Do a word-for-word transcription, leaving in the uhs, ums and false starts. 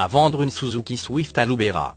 à vendre une Suzuki Swift à Loubeyrat.